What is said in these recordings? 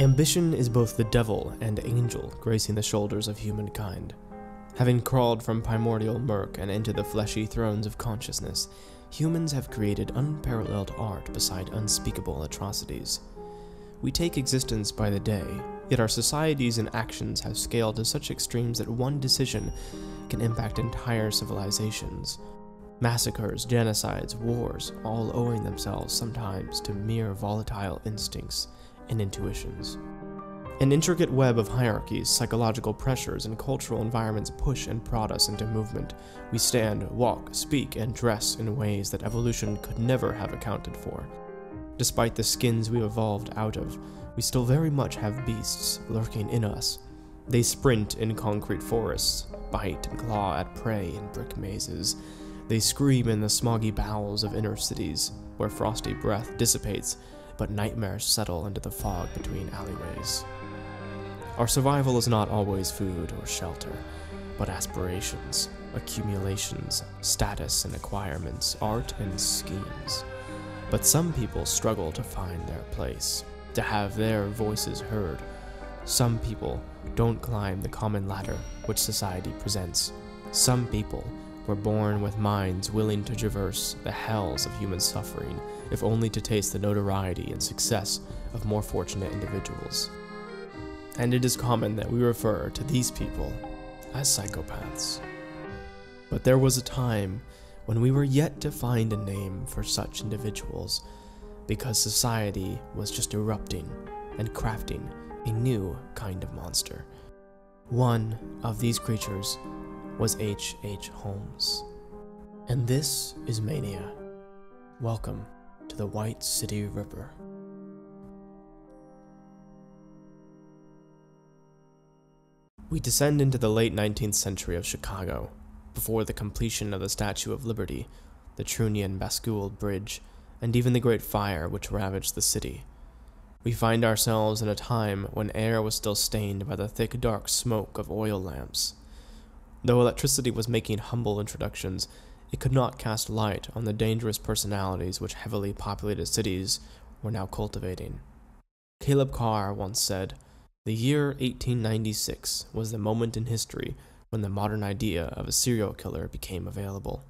Ambition is both the devil and angel gracing the shoulders of humankind. Having crawled from primordial murk and into the fleshy thrones of consciousness, humans have created unparalleled art beside unspeakable atrocities. We take existence by the day, yet our societies and actions have scaled to such extremes that one decision can impact entire civilizations. Massacres, genocides, wars, all owing themselves sometimes to mere volatile instincts and intuitions. An intricate web of hierarchies, psychological pressures, and cultural environments push and prod us into movement. We stand, walk, speak, and dress in ways that evolution could never have accounted for. Despite the skins we've evolved out of, we still very much have beasts lurking in us. They sprint in concrete forests, bite and claw at prey in brick mazes. They scream in the smoggy bowels of inner cities, where frosty breath dissipates, but nightmares settle into the fog between alleyways. Our survival is not always food or shelter, but aspirations, accumulations, status and acquirements, art and schemes. But some people struggle to find their place, to have their voices heard. Some people don't climb the common ladder which society presents. Some people were born with minds willing to traverse the hells of human suffering, if only to taste the notoriety and success of more fortunate individuals. And it is common that we refer to these people as psychopaths. But there was a time when we were yet to find a name for such individuals, because society was just erupting and crafting a new kind of monster. One of these creatures was H.H. Holmes. And this is Mania. Welcome to the White City Ripper. We descend into the late 19th century of Chicago, before the completion of the Statue of Liberty, the Trunion-Bascule Bridge, and even the Great Fire which ravaged the city. We find ourselves in a time when air was still stained by the thick dark smoke of oil lamps. Though electricity was making humble introductions, it could not cast light on the dangerous personalities which heavily populated cities were now cultivating. Caleb Carr once said, "The year 1896 was the moment in history when the modern idea of a serial killer became available."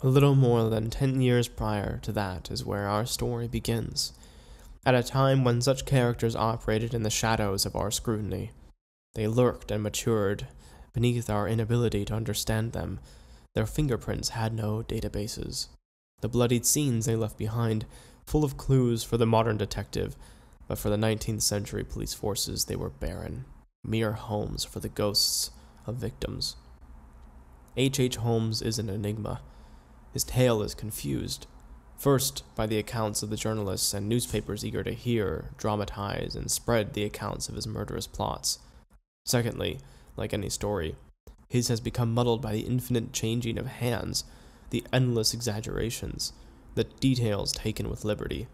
A little more than 10 years prior to that is where our story begins, at a time when such characters operated in the shadows of our scrutiny. They lurked and matured beneath our inability to understand them. Their fingerprints had no databases. The bloodied scenes they left behind, full of clues for the modern detective, but for the 19th century police forces they were barren, mere homes for the ghosts of victims. H.H. Holmes is an enigma. His tale is confused, first by the accounts of the journalists and newspapers eager to hear, dramatize, and spread the accounts of his murderous plots. Secondly, like any story, his has become muddled by the infinite changing of hands, the endless exaggerations, the details taken with liberty.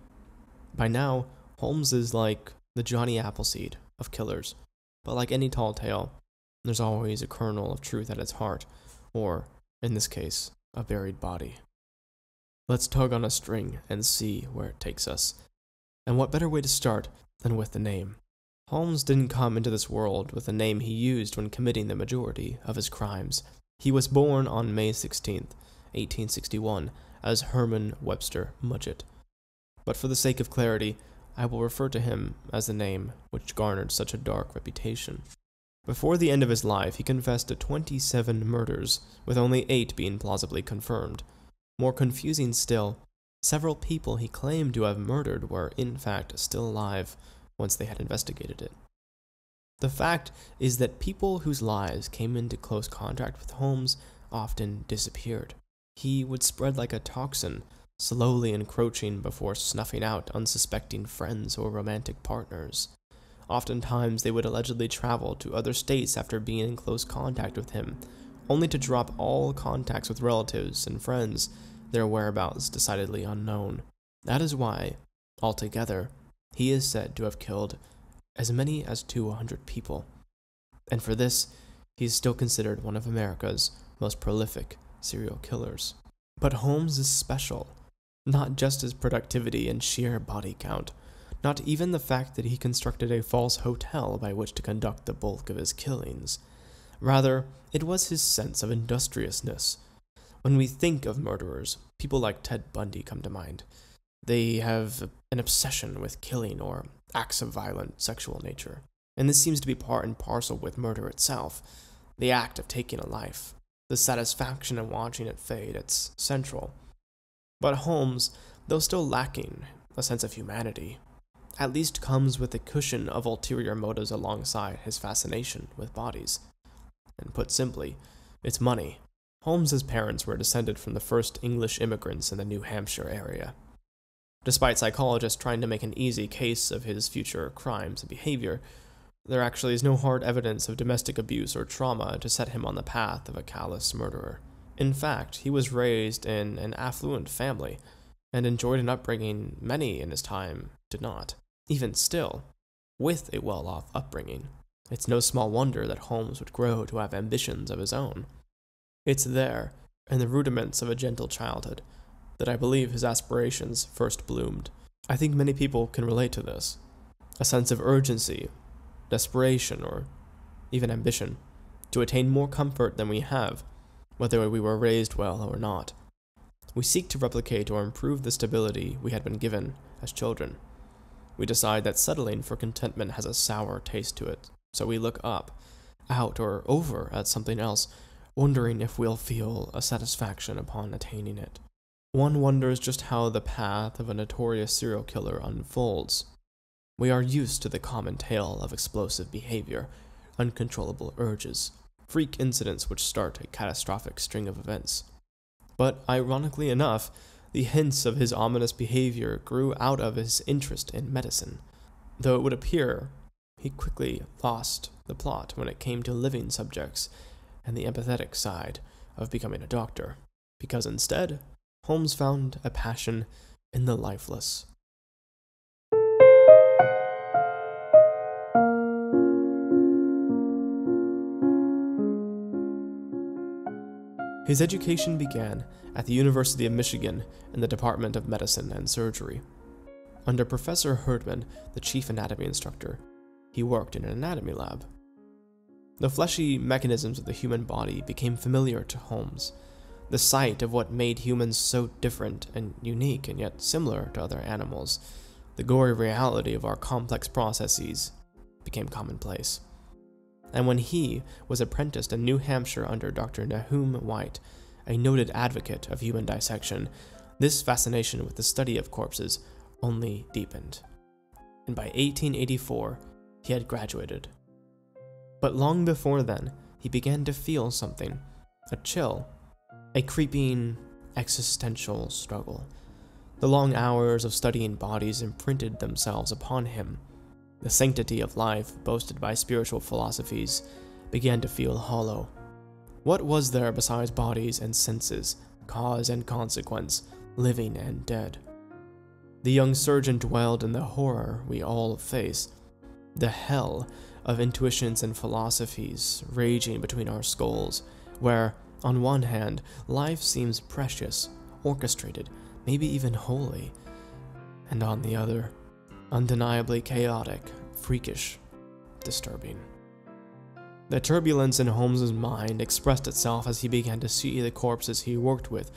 By now, Holmes is like the Johnny Appleseed of killers, but like any tall tale, there's always a kernel of truth at its heart, or, in this case, a buried body. Let's tug on a string and see where it takes us. And what better way to start than with the name? Holmes didn't come into this world with the name he used when committing the majority of his crimes. He was born on May 16th, 1861, as Herman Webster Mudgett. But for the sake of clarity, I will refer to him as the name which garnered such a dark reputation. Before the end of his life, he confessed to 27 murders, with only 8 being plausibly confirmed. More confusing still, several people he claimed to have murdered were, in fact, still alive once they had investigated it. The fact is that people whose lives came into close contact with Holmes often disappeared. He would spread like a toxin, slowly encroaching before snuffing out unsuspecting friends or romantic partners. Oftentimes, they would allegedly travel to other states after being in close contact with him, only to drop all contacts with relatives and friends, their whereabouts decidedly unknown. That is why, altogether, he is said to have killed as many as 200 people, and for this, he is still considered one of America's most prolific serial killers. But Holmes is special, not just his productivity and sheer body count, not even the fact that he constructed a false hotel by which to conduct the bulk of his killings. Rather, it was his sense of industriousness. When we think of murderers, people like Ted Bundy come to mind. They have an obsession with killing or acts of violent sexual nature, and this seems to be part and parcel with murder itself. The act of taking a life, the satisfaction in watching it fade, it's central. But Holmes, though still lacking a sense of humanity, at least comes with a cushion of ulterior motives alongside his fascination with bodies. And put simply, it's money. Holmes's parents were descended from the first English immigrants in the New Hampshire area. Despite psychologists trying to make an easy case of his future crimes and behavior, there actually is no hard evidence of domestic abuse or trauma to set him on the path of a callous murderer. In fact, he was raised in an affluent family, and enjoyed an upbringing many in his time did not. Even still, with a well-off upbringing, it's no small wonder that Holmes would grow to have ambitions of his own. It's there, in the rudiments of a gentle childhood, that I believe his aspirations first bloomed. I think many people can relate to this. A sense of urgency, desperation, or even ambition, to attain more comfort than we have, whether we were raised well or not. We seek to replicate or improve the stability we had been given as children. We decide that settling for contentment has a sour taste to it, so we look up, out, or over at something else, wondering if we'll feel a satisfaction upon attaining it. One wonders just how the path of a notorious serial killer unfolds. We are used to the common tale of explosive behavior, uncontrollable urges, freak incidents which start a catastrophic string of events. But ironically enough, the hints of his ominous behavior grew out of his interest in medicine. Though it would appear he quickly lost the plot when it came to living subjects and the empathetic side of becoming a doctor, because instead, Holmes found a passion in the lifeless. His education began at the University of Michigan in the Department of Medicine and Surgery. Under Professor Herdman, the chief anatomy instructor, he worked in an anatomy lab. The fleshy mechanisms of the human body became familiar to Holmes, the sight of what made humans so different and unique and yet similar to other animals, the gory reality of our complex processes became commonplace. And when he was apprenticed in New Hampshire under Dr. Nahum White, a noted advocate of human dissection, this fascination with the study of corpses only deepened. And by 1884, he had graduated. But long before then, he began to feel something, a chill, a creeping existential struggle. The long hours of studying bodies imprinted themselves upon him. The sanctity of life, boasted by spiritual philosophies, began to feel hollow. What was there besides bodies and senses, cause and consequence, living and dead? The young surgeon dwelled in the horror we all face, the hell of intuitions and philosophies raging between our skulls, where, on one hand, life seems precious, orchestrated, maybe even holy, and on the other, undeniably chaotic, freakish, disturbing. The turbulence in Holmes's mind expressed itself as he began to see the corpses he worked with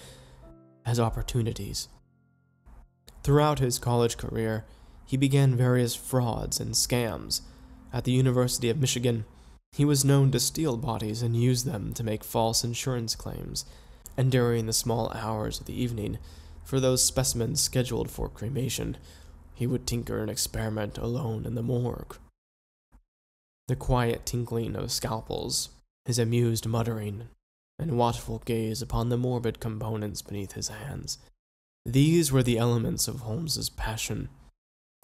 as opportunities. Throughout his college career, he began various frauds and scams. At the University of Michigan, he was known to steal bodies and use them to make false insurance claims, and during the small hours of the evening, for those specimens scheduled for cremation, he would tinker and experiment alone in the morgue. The quiet tinkling of scalpels, his amused muttering, and watchful gaze upon the morbid components beneath his hands. These were the elements of Holmes's passion.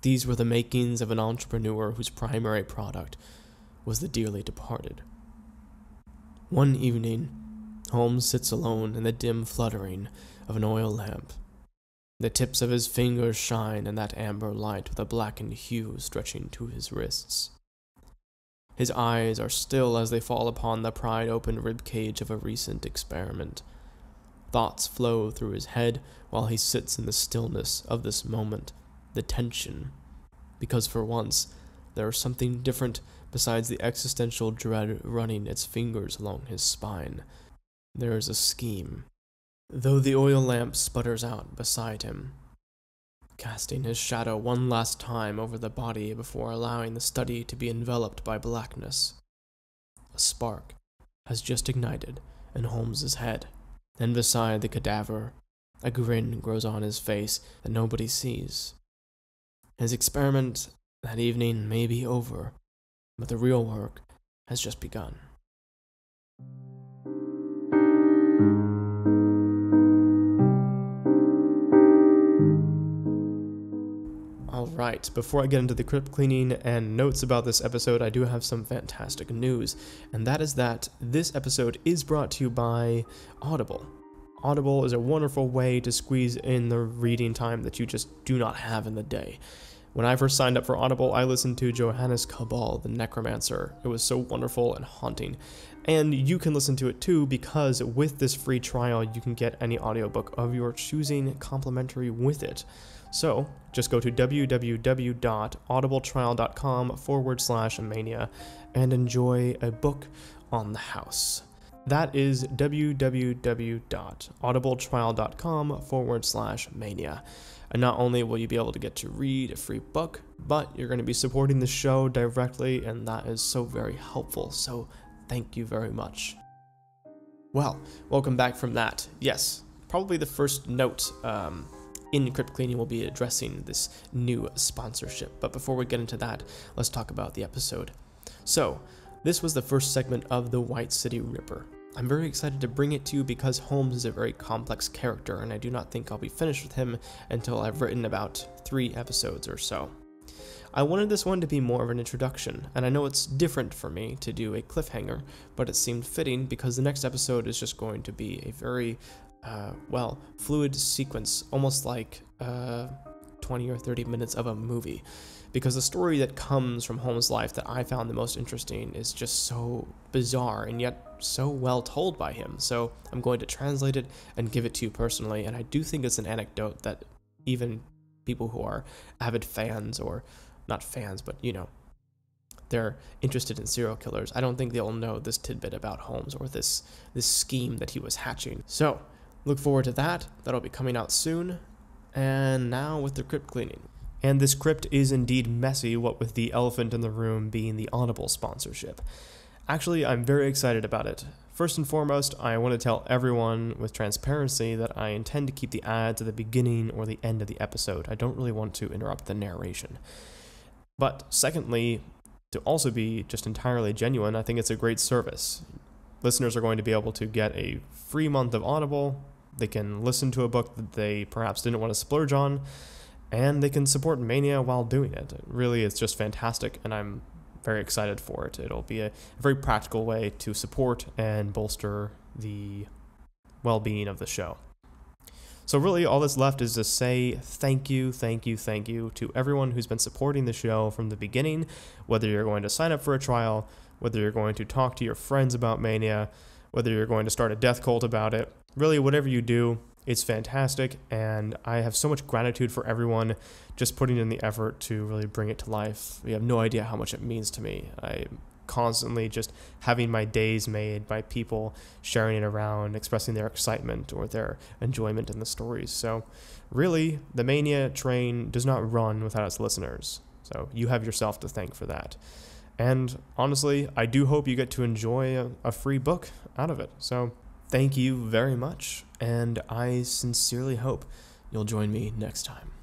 These were the makings of an entrepreneur whose primary product was the dearly departed. One evening, Holmes sits alone in the dim fluttering of an oil lamp. The tips of his fingers shine in that amber light with a blackened hue stretching to his wrists. His eyes are still as they fall upon the pried-open ribcage of a recent experiment. Thoughts flow through his head while he sits in the stillness of this moment, the tension because for once, there was something different besides the existential dread running its fingers along his spine. There is a scheme. Though the oil lamp sputters out beside him, casting his shadow one last time over the body before allowing the study to be enveloped by blackness. A spark has just ignited in Holmes's head, and beside the cadaver, a grin grows on his face that nobody sees. His experiment that evening may be over, but the real work has just begun. Alright, before I get into the crypt cleaning and notes about this episode, I do have some fantastic news, and that is that this episode is brought to you by Audible. Audible is a wonderful way to squeeze in the reading time that you just do not have in the day. When I first signed up for Audible, I listened to Johannes Cabal, the Necromancer. It was so wonderful and haunting. And you can listen to it too, because with this free trial, you can get any audiobook of your choosing complimentary with it. So, just go to www.audibletrial.com/mania and enjoy a book on the house. That is www.audibletrial.com/mania. And not only will you be able to get to read a free book, but you're going to be supporting the show directly, and that is so very helpful. So thank you very much. Well, welcome back from that. Yes, probably the first note in Crypt Cleaning will be addressing this new sponsorship. But before we get into that, let's talk about the episode. So, this was the first segment of the White City Ripper. I'm very excited to bring it to you because Holmes is a very complex character, and I do not think I'll be finished with him until I've written about 3 episodes or so. I wanted this one to be more of an introduction, and I know it's different for me to do a cliffhanger, but it seemed fitting because the next episode is just going to be a very, well, fluid sequence, almost like 20 or 30 minutes of a movie, because the story that comes from Holmes' life that I found the most interesting is just so bizarre and yet so well told by him. So I'm going to translate it and give it to you personally, and I do think it's an anecdote that even people who are avid fans, or not fans, but you know, they're interested in serial killers, I don't think they'll know this tidbit about Holmes or this scheme that he was hatching. So look forward to that. That'll be coming out soon. And now with the crypt cleaning. And this crypt is indeed messy, what with the elephant in the room being the Audible sponsorship. Actually, I'm very excited about it. First and foremost, I want to tell everyone with transparency that I intend to keep the ads at the beginning or the end of the episode. I don't really want to interrupt the narration. But secondly, to also be just entirely genuine, I think it's a great service. Listeners are going to be able to get a free month of Audible. They can listen to a book that they perhaps didn't want to splurge on, and they can support Mania while doing it. Really, it's just fantastic, and I'm very excited for it. It'll be a very practical way to support and bolster the well-being of the show. So really, all that's left is to say thank you to everyone who's been supporting the show from the beginning, whether you're going to sign up for a trial, whether you're going to talk to your friends about Mania, whether you're going to start a death cult about it. Really, whatever you do, it's fantastic, and I have so much gratitude for everyone just putting in the effort to really bring it to life. You have no idea how much it means to me. I'm constantly just having my days made by people sharing it around, expressing their excitement or their enjoyment in the stories. So really, the Mania train does not run without its listeners, so you have yourself to thank for that. And honestly, I do hope you get to enjoy a free book out of it. So thank you very much, and I sincerely hope you'll join me next time.